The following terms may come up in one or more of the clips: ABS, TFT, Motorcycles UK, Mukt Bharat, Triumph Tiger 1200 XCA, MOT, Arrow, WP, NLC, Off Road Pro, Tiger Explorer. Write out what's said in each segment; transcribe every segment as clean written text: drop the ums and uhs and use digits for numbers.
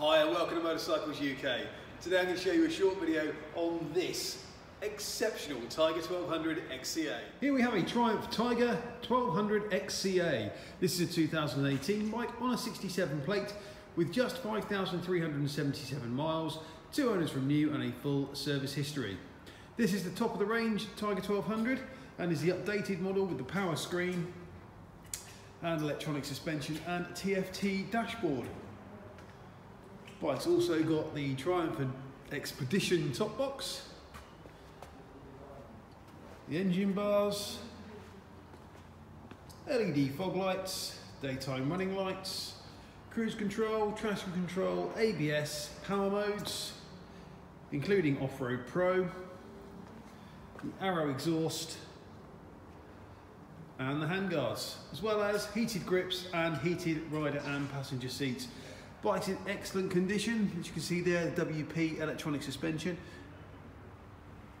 Hi, and welcome to Motorcycles UK. Today I'm going to show you a short video on this exceptional Tiger 1200 XCA. Here we have a Triumph Tiger 1200 XCA. This is a 2018 bike on a 67 plate with just 5,377 miles, 2 owners from new and a full service history. This is the top of the range Tiger 1200 and is the updated model with the power screen and electronic suspension and TFT dashboard. Bike's also got the Triumph Expedition top box, the engine bars, LED fog lights, daytime running lights, cruise control, traction control, ABS, power modes, including Off Road Pro, the Arrow exhaust, and the handguards, as well as heated grips and heated rider and passenger seats. Bike's in excellent condition, as you can see there, WP electronic suspension.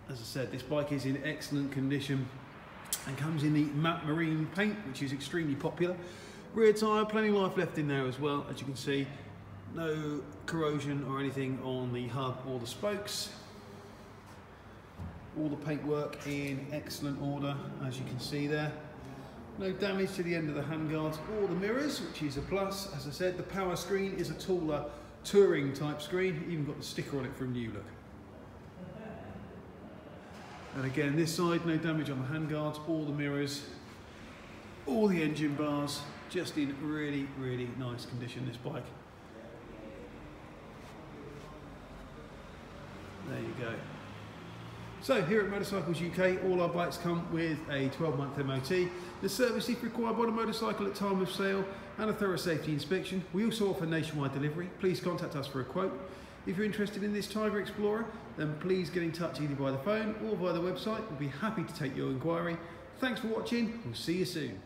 As I said, this bike is in excellent condition and comes in the matte marine paint, which is extremely popular. Rear tyre, plenty of life left in there as well, as you can see. No corrosion or anything on the hub or the spokes. All the paintwork in excellent order, as you can see there. No damage to the end of the handguards or the mirrors, which is a plus. As I said, the power screen is a taller touring type screen. Even got the sticker on it from New Look. And again, this side, no damage on the handguards or the mirrors, all the engine bars, just in really, really nice condition, this bike. There you go. So here at Motorcycles UK, all our bikes come with a 12-month MOT, the service if required by the motorcycle at time of sale, and a thorough safety inspection. We also offer nationwide delivery. Please contact us for a quote. If you're interested in this Tiger Explorer, then please get in touch either by the phone or via the website. We'll be happy to take your inquiry. Thanks for watching. We'll see you soon.